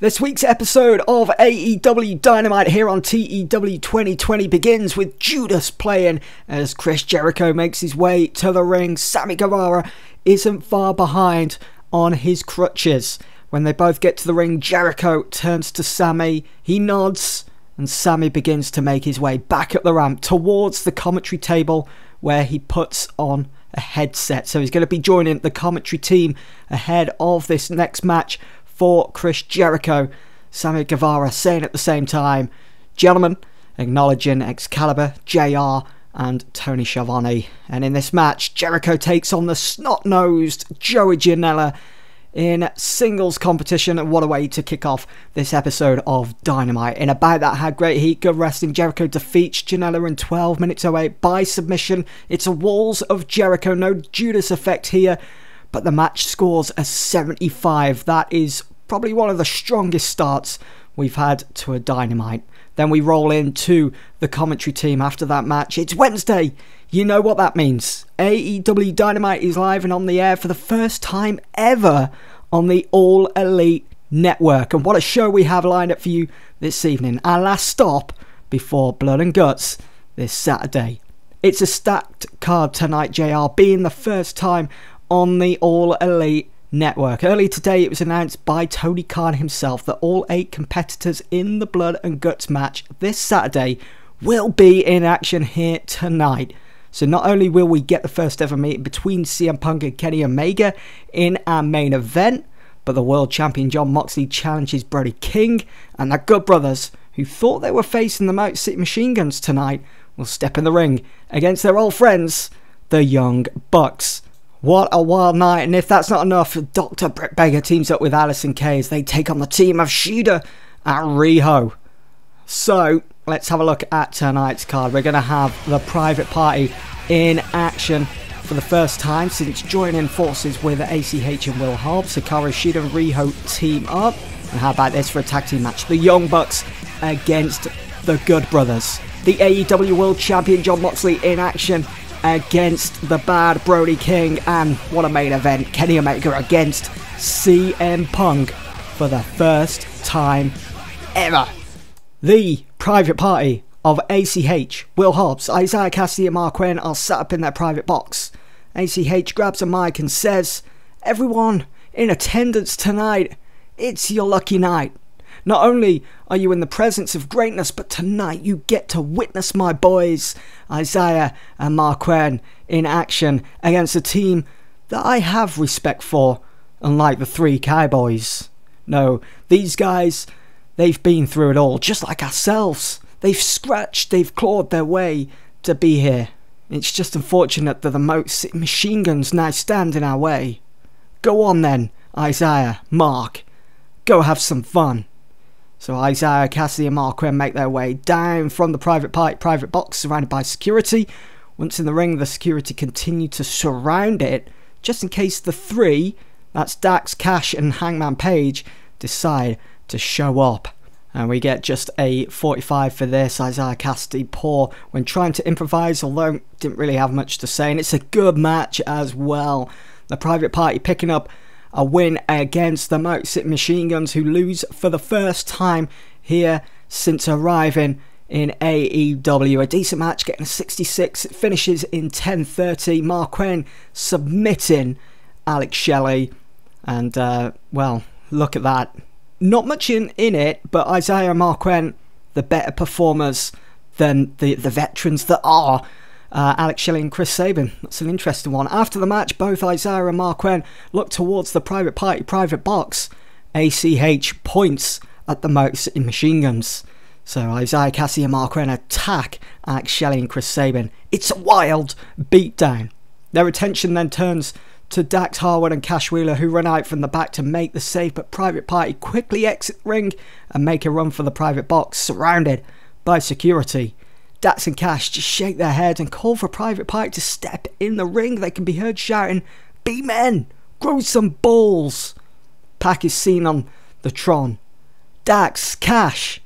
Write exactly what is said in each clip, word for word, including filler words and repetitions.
This week's episode of A E W Dynamite here on T E W twenty twenty begins with Judas playing as Chris Jericho makes his way to the ring. Sammy Guevara isn't far behind on his crutches. When they both get to the ring, Jericho turns to Sammy, he nods, and Sammy begins to make his way back up the ramp towards the commentary table where he puts on a headset. So he's going to be joining the commentary team ahead of this next match for Chris Jericho. Sammy Guevara saying at the same time, "Gentlemen," acknowledging Excalibur, J R and Tony Schiavone. And in this match, Jericho takes on the snot-nosed Joey Janela in singles competition. And what a way to kick off this episode of Dynamite. In about that had great heat, good wrestling. Jericho defeats Janela in twelve minutes oh eight by submission. It's a walls of Jericho, no Judas effect here. But the match scores a seventy-five. That is probably one of the strongest starts we've had to a Dynamite. Then we roll into the commentary team after that match. It's Wednesday. You know what that means. A E W Dynamite is live and on the air for the first time ever on the All Elite Network. And what a show we have lined up for you this evening. Our last stop before Blood and Guts this Saturday. It's a stacked card tonight, J R, being the first time on the All Elite Network. Early today it was announced by Tony Khan himself that all eight competitors in the Blood and Guts match this Saturday will be in action here tonight. So not only will we get the first ever meeting between C M Punk and Kenny Omega in our main event, but the world champion Jon Moxley challenges Brody King, and the Good Brothers, who thought they were facing the Motor City Machine Guns tonight, will step in the ring against their old friends, the Young Bucks. What a wild night, and if that's not enough, Doctor Britt Baker teams up with Allison Kay as they take on the team of Shida and Riho. So, let's have a look at tonight's card. We're going to have the Private Party in action for the first time since joining forces with A C H and Will Hobbs. Hikaru Shida and Riho team up. And how about this for a tag team match? The Young Bucks against the Good Brothers. The A E W World Champion Jon Moxley in action against the bad Brody King, and what a main event, Kenny Omega against C M Punk for the first time ever. The Private Party of A C H, Will Hobbs, Isiah Kassidy and Marq Quen are sat up in their private box. A C H grabs a mic and says, "Everyone in attendance tonight, it's your lucky night. Not only are you in the presence of greatness, but tonight you get to witness my boys, Isiah and Marq Quen, in action against a team that I have respect for, unlike the three cowboys. No, these guys, they've been through it all, just like ourselves. They've scratched, they've clawed their way to be here. It's just unfortunate that the Motor City Machine Guns now stand in our way. Go on then, Isiah, Mark. Go have some fun." So Isiah Kassidy and Marq Quen make their way down from the private party private box, surrounded by security. Once in the ring, the security continue to surround it, just in case the three, that's Dax, Cash and Hangman Page, decide to show up. And we get just a forty-five for this. Isiah Kassidy, poor when trying to improvise, although didn't really have much to say. And it's a good match as well. The private party picking up a win against the Motor City Machine Guns, who lose for the first time here since arriving in A E W. A decent match, getting a sixty-six. It finishes in ten thirty. Marq Quen submitting Alex Shelley. And, uh, well, look at that. Not much in, in it, but Isiah and Marq Quen, the better performers than the, the veterans that are Uh, Alex Shelley and Chris Sabin. That's an interesting one. After the match, both Isiah and Marq Quen look towards the private party private box. A C H points at the Motor City Machine Guns. So Isiah Kassidy and Marq Quen attack Alex Shelley and Chris Sabin. It's a wild beatdown. Their attention then turns to Dax Harwood and Cash Wheeler, who run out from the back to make the save, but private party quickly exit the ring and make a run for the private box, surrounded by security. Dax and Cash just shake their head and call for Private Party to step in the ring. They can be heard shouting, "Be men! Grow some balls!" Pac is seen on the Tron. "Dax, Cash,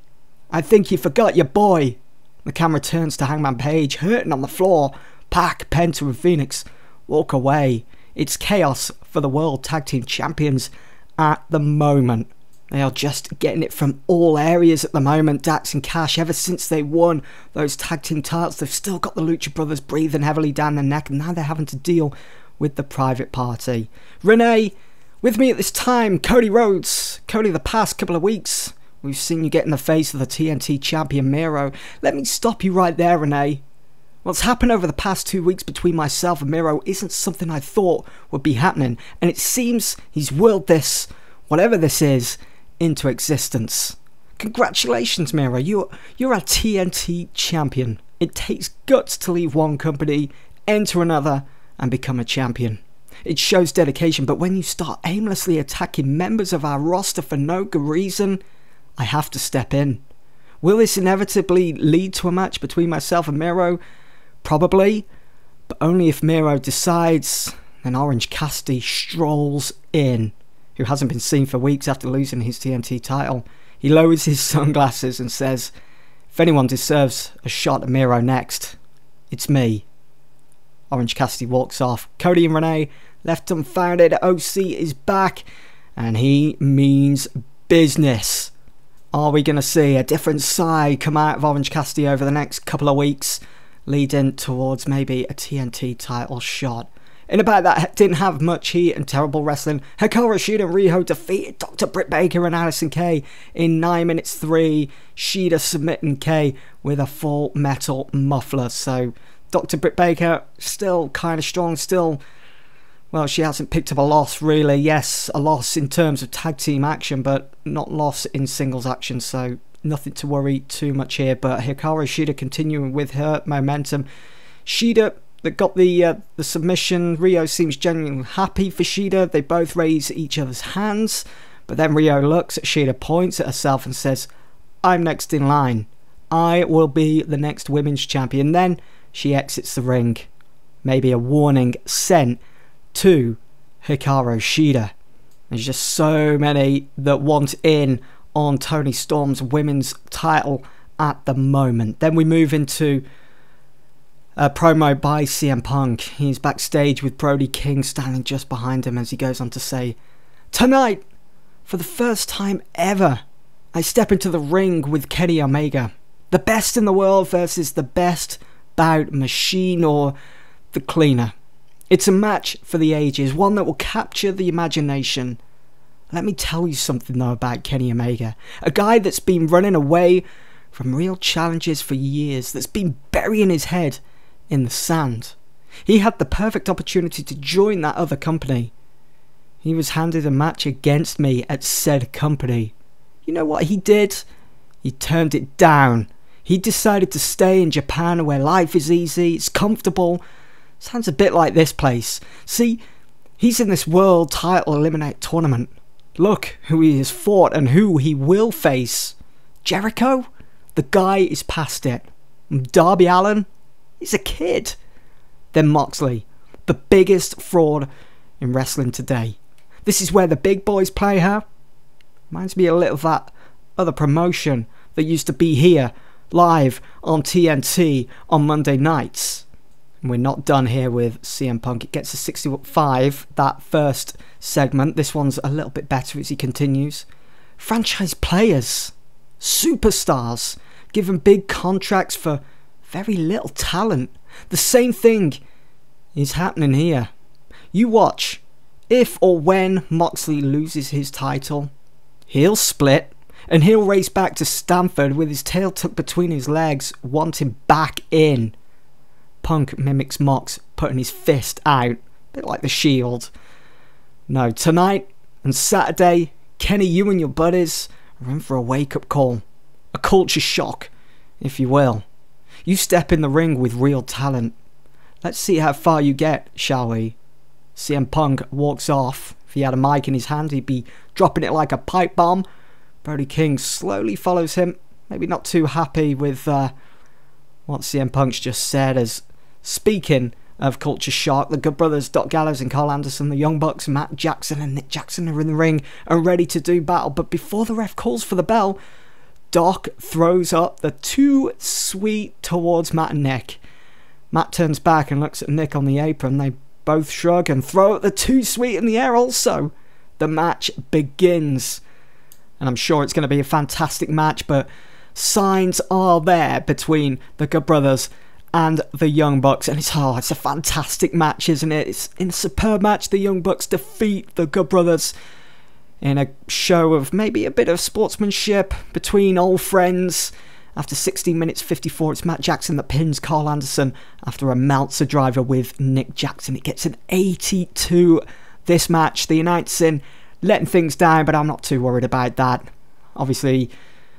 I think you forgot your boy." The camera turns to Hangman Page, hurting on the floor. Pac, Penta and Phoenix walk away. It's chaos for the World Tag Team Champions at the moment. They are just getting it from all areas at the moment, Dax and Cash. Ever since they won those tag team titles, they've still got the Lucha Brothers breathing heavily down their neck, and now they're having to deal with the Private Party. Renee, with me at this time, Cody Rhodes. Cody, the past couple of weeks, we've seen you get in the face of the T N T champion Miro. Let me stop you right there, Renee. What's happened over the past two weeks between myself and Miro isn't something I thought would be happening, and it seems he's whirled this, whatever this is, into existence. Congratulations, Miro. You're, you're a T N T champion. It takes guts to leave one company, enter another, and become a champion. It shows dedication, but when you start aimlessly attacking members of our roster for no good reason, I have to step in. Will this inevitably lead to a match between myself and Miro? Probably, but only if Miro decides. Then Orange Cassidy strolls in, who hasn't been seen for weeks after losing his T N T title. He lowers his sunglasses and says, if anyone deserves a shot at Miro next, it's me. Orange Cassidy walks off. Cody and Renee left dumbfounded. O C is back, and he means business. Are we going to see a different side come out of Orange Cassidy over the next couple of weeks, leading towards maybe a T N T title shot? In a bout that didn't have much heat and terrible wrestling, Hikaru Shida and Riho defeated Doctor Britt Baker and Allison Kay in nine minutes three. Shida submitting Kay with a full metal muffler. So Doctor Britt Baker still kind of strong, still, well, she hasn't picked up a loss really. Yes, a loss in terms of tag team action, but not loss in singles action, so nothing to worry too much here. But Hikaru Shida continuing with her momentum. Shida that got the uh, the submission. Riho seems genuinely happy for Shida. They both raise each other's hands, but then Riho looks at Shida, points at herself and says, I'm next in line. I will be the next women's champion. Then she exits the ring. Maybe a warning sent to Hikaru Shida. There's just so many that want in on Toni Storm's women's title at the moment. Then we move into a promo by C M Punk. He's backstage with Brody King standing just behind him as he goes on to say, tonight, for the first time ever, I step into the ring with Kenny Omega. The best in the world versus the best bout machine or the cleaner. It's a match for the ages, one that will capture the imagination. Let me tell you something though about Kenny Omega, a guy that's been running away from real challenges for years, that's been burying his head in the sand. He had the perfect opportunity to join that other company. He was handed a match against me at said company. You know what he did? He turned it down. He decided to stay in Japan where life is easy, it's comfortable. Sounds a bit like this place. See, he's in this world title eliminate tournament. Look who he has fought and who he will face. Jericho? The guy is past it. Darby Allin? He's a kid. Then Moxley, the biggest fraud in wrestling today. This is where the big boys play, huh? Reminds me a little of that other promotion that used to be here, live on T N T on Monday nights. And we're not done here with C M Punk. It gets a sixty-five, that first segment. This one's a little bit better as he continues. Franchise players, superstars, given big contracts for very little talent. The same thing is happening here. You watch. If or when Moxley loses his title, he'll split and he'll race back to Stanford with his tail tucked between his legs, wanting back in. Punk mimics Mox, putting his fist out, a bit like the Shield. No, tonight and Saturday, Kenny, you and your buddies are in for a wake-up call, a culture shock, if you will. You step in the ring with real talent. Let's see how far you get, shall we? C M Punk walks off. If he had a mic in his hand, he'd be dropping it like a pipe bomb. Brody King slowly follows him, maybe not too happy with uh, what C M Punk's just said. As, speaking of culture shock, the Good Brothers, Doc Gallows and Carl Anderson, the Young Bucks, Matt Jackson and Nick Jackson are in the ring and ready to do battle. But before the ref calls for the bell, Doc throws up the too sweet towards Matt and Nick. Matt turns back and looks at Nick on the apron. They both shrug and throw up the too sweet in the air also. The match begins. and I'm sure it's going to be a fantastic match, but signs are there between the Good Brothers and the Young Bucks, and it's oh, it's a fantastic match, isn't it? It's in a superb match. The Young Bucks defeat the Good Brothers in a show of maybe a bit of sportsmanship between old friends. After sixteen minutes fifty-four, it's Matt Jackson that pins Carl Anderson after a Meltzer driver with Nick Jackson. It gets an eighty-two. This match, the United's in, letting things down, but I'm not too worried about that. Obviously,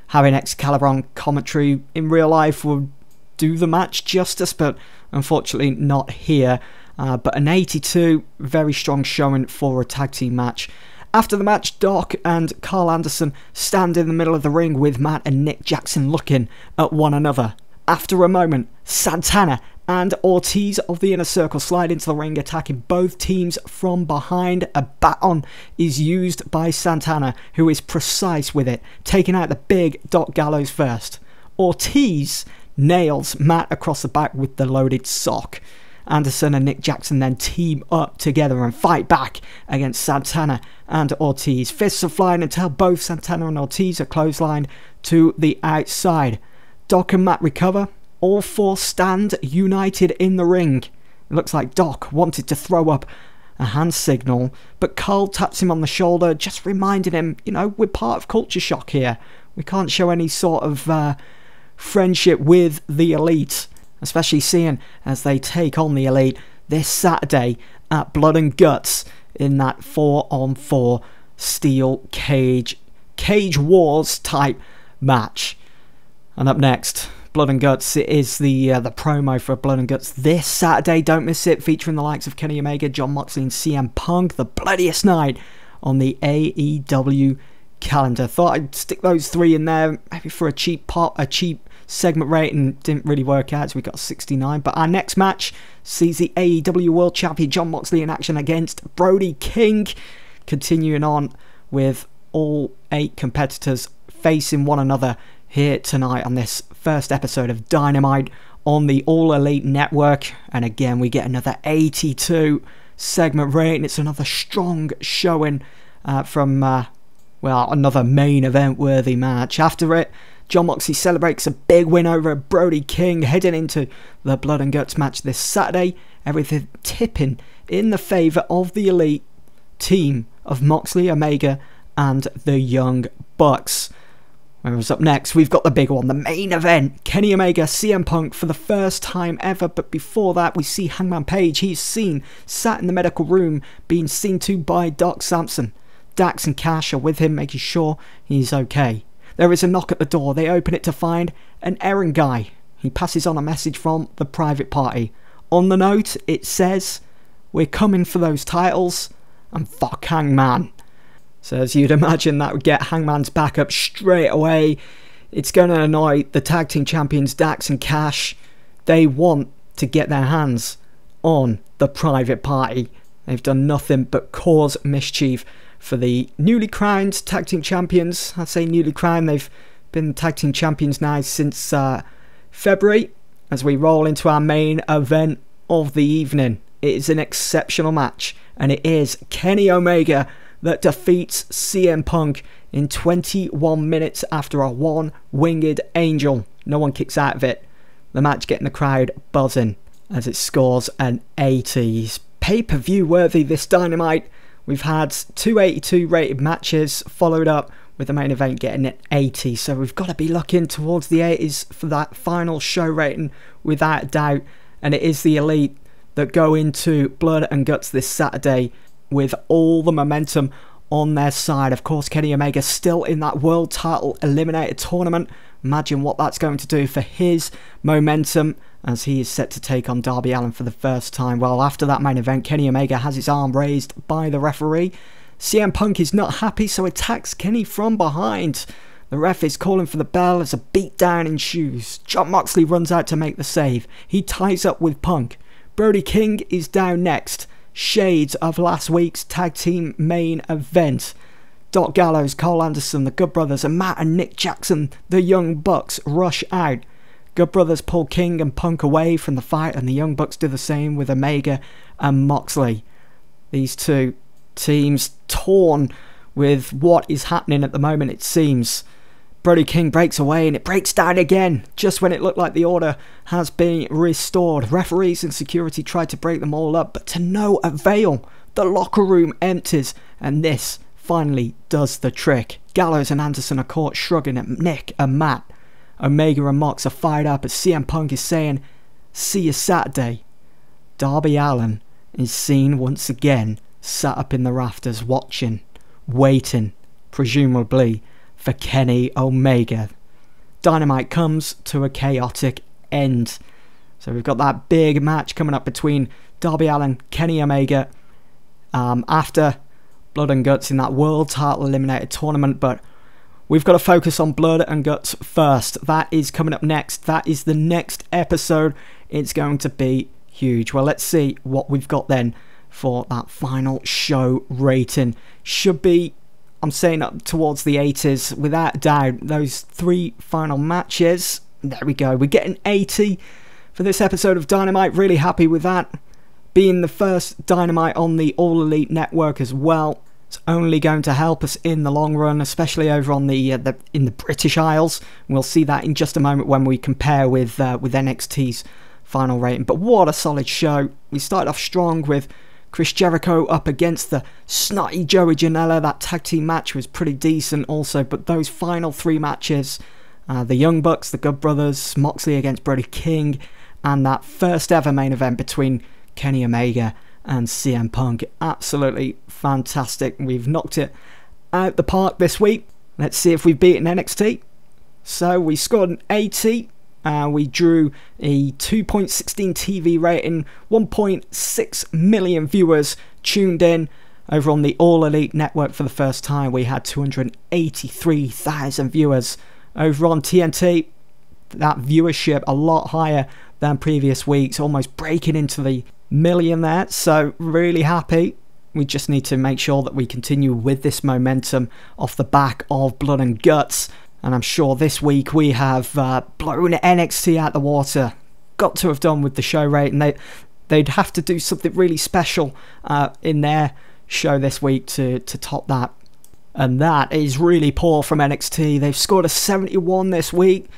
having Excalibur on commentary in real life would do the match justice, but unfortunately not here. Uh, but an eighty-two, very strong showing for a tag team match. After the match, Doc and Carl Anderson stand in the middle of the ring with Matt and Nick Jackson looking at one another. After a moment, Santana and Ortiz of the Inner Circle slide into the ring, attacking both teams from behind. A baton is used by Santana, who is precise with it, taking out the big Doc Gallows first. Ortiz nails Matt across the back with the loaded sock. Anderson and Nick Jackson then team up together and fight back against Santana and Ortiz. Fists are flying until both Santana and Ortiz are clotheslined to the outside. Doc and Matt recover. All four stand united in the ring. It looks like Doc wanted to throw up a hand signal, but Carl taps him on the shoulder, just reminding him, you know, we're part of Culture Shock here. We can't show any sort of uh, friendship with the Elite, especially seeing as they take on the Elite this Saturday at Blood and Guts in that four on four steel cage, cage wars type match. And up next, Blood and Guts. It is the uh, the promo for Blood and Guts this Saturday. Don't miss it. Featuring the likes of Kenny Omega, Jon Moxley, and C M Punk. The bloodiest night on the A E W calendar. Thought I'd stick those three in there, maybe for a cheap pot, a cheap segment rate, and didn't really work out. So we got sixty-nine. But our next match sees the A E W World Champion Jon Moxley in action against Brody King. Continuing on with all eight competitors facing one another here tonight on this first episode of Dynamite on the All Elite Network. And again, we get another eighty-two segment rate, and it's another strong showing uh, from, uh, well, another main event worthy match. After it, Jon Moxley celebrates a big win over Brody King, heading into the Blood and Guts match this Saturday. Everything tipping in the favour of the Elite team of Moxley, Omega, and the Young Bucks. Whereas up next, we've got the big one, the main event. Kenny Omega, C M Punk for the first time ever. But before that, we see Hangman Page. He's seen sat in the medical room being seen to by Doc Samson. Dax and Cash are with him, making sure he's okay. There is a knock at the door. They open it to find an errand guy. He passes on a message from the private party. On the note, it says, "We're coming for those titles and fuck Hangman." So as you'd imagine, that would get Hangman's back up straight away. It's going to annoy the tag team champions Dax and Cash. They want to get their hands on the private party. They've done nothing but cause mischief for the newly crowned tag team champions. I say newly crowned, they've been tag team champions now since uh, February. As we roll into our main event of the evening, it is an exceptional match, and it is Kenny Omega that defeats C M Punk in twenty-one minutes after a one-winged angel. No one kicks out of it. The match getting the crowd buzzing as it scores an eighties. Pay-per-view worthy this Dynamite. We've had two eighty-two rated matches followed up with the main event getting an eighty. So we've got to be looking towards the eighties for that final show rating without a doubt. And it is the Elite that go into Blood and Guts this Saturday with all the momentum on their side. Of course, Kenny Omega still in that world title eliminator tournament. Imagine what that's going to do for his momentum as he is set to take on Darby Allin for the first time. Well, after that main event, Kenny Omega has his arm raised by the referee. C M Punk is not happy, so attacks Kenny from behind. The ref is calling for the bell as a beatdown ensues. Jon Moxley runs out to make the save. He ties up with Punk. Brody King is down next. Shades of last week's tag team main event. Doc Gallows, Carl Anderson, the Good Brothers, and Matt and Nick Jackson, the Young Bucks, rush out. Good Brothers pull King and Punk away from the fight, and the Young Bucks do the same with Omega and Moxley. These two teams torn with what is happening at the moment, it seems. Brody King breaks away and it breaks down again, just when it looked like the order has been restored. Referees and security tried to break them all up, but to no avail. The locker room empties, and this finally does the trick. Gallows and Anderson are caught shrugging at Nick and Matt. Omega and Mox are fired up as C M Punk is saying, "See you Saturday." Darby Allin is seen once again, sat up in the rafters, watching, waiting, presumably, for Kenny Omega. Dynamite comes to a chaotic end. So we've got that big match coming up between Darby Allin, Kenny Omega, um, after Blood and Guts in that World Title Eliminated Tournament, but we've got to focus on Blood and Guts first. That is coming up next. That is the next episode. It's going to be huge. Well, let's see what we've got then for that final show rating. Should be, I'm saying, up towards the eighties without doubt. Those three final matches, there we go, we're getting eighty for this episode of Dynamite. Really happy with that, being the first Dynamite on the All Elite Network as well. It's only going to help us in the long run, especially over on the, uh, the in the British Isles. We'll see that in just a moment when we compare with uh, with N X T's final rating. But what a solid show. We started off strong with Chris Jericho up against the snotty Joey Janela. That tag team match was pretty decent also, but those final three matches, uh, the Young Bucks, the Good Brothers, Moxley against Brody King, and that first ever main event between Kenny Omega and C M Punk. Absolutely fantastic. We've knocked it out the park this week. Let's see if we've beaten N X T. So we scored an eighty. Uh, we drew a two point one six T V rating, one point six million viewers tuned in. Over on the All Elite Network for the first time, we had two hundred eighty-three thousand viewers. Over on T N T, that viewership a lot higher than previous weeks, almost breaking into the million there, so really happy. We just need to make sure that we continue with this momentum off the back of Blood and Guts. And I'm sure this week we have uh, blown N X T out the water. Got to have done with the show rating. They, they'd have to do something really special uh, in their show this week to, to top that. And that is really poor from N X T. They've scored a seventy-one this week.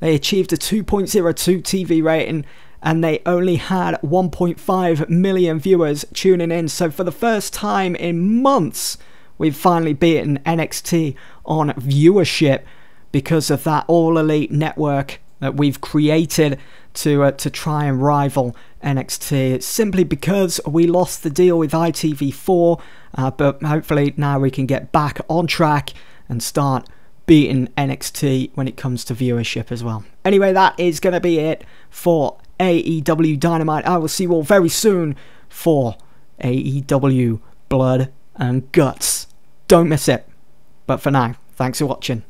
They achieved a two point oh two T V rating. And they only had one point five million viewers tuning in. So for the first time in months, we've finally beaten N X T on viewership, because of that All Elite Network that we've created to uh, to try and rival N X T. It's simply because we lost the deal with I T V four, uh, but hopefully now we can get back on track and start beating N X T when it comes to viewership as well. Anyway, that is going to be it for A E W Dynamite. I will see you all very soon for A E W Blood and Guts. Don't miss it. But for now, thanks for watching.